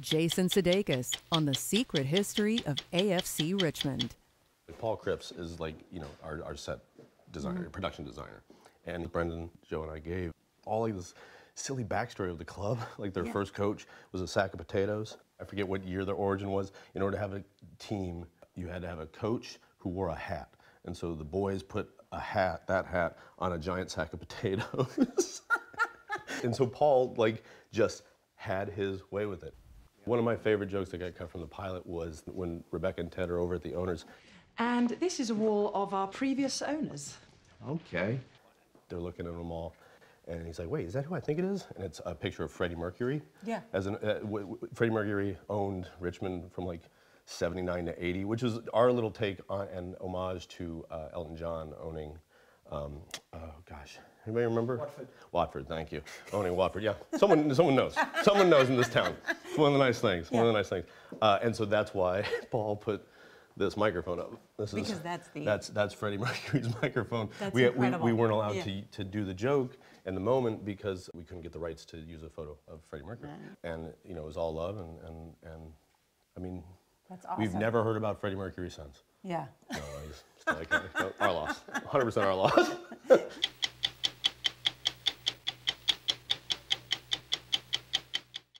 Jason Sudeikis on the secret history of AFC Richmond. Paul Cripps is like, you know, our set designer, production designer. And Brendan, Joe and I gave all like this silly backstory of the club. Like their first coach was a sack of potatoes. I forget what year their origin was. In order to have a team, you had to have a coach who wore a hat. And so the boys put a hat, that hat, on a giant sack of potatoes. And so Paul, like, just had his way with it. One of my favorite jokes that got cut from the pilot was when Rebecca and Ted are over at the owners. And this is a wall of our previous owners. Okay. They're looking at them all, and he's like, wait, is that who I think it is? And it's a picture of Freddie Mercury. Yeah. As an, Freddie Mercury owned Richmond from like 79 to 80, which is our little take on an homage to Elton John owning, oh gosh, anybody remember? Watford. Watford, thank you. Owning Watford, yeah. Someone knows. Someone knows in this town. It's one of the nice things, one of the nice things. And so that's why Paul put this microphone up. This because is, that's Freddie Mercury's microphone. That's we weren't allowed to do the joke in the moment because we couldn't get the rights to use a photo of Freddie Mercury. Right. And you know, it was all love and I mean, that's awesome. We've never heard about Freddie Mercury since. Yeah. No, he's still like, our loss, 100% our loss.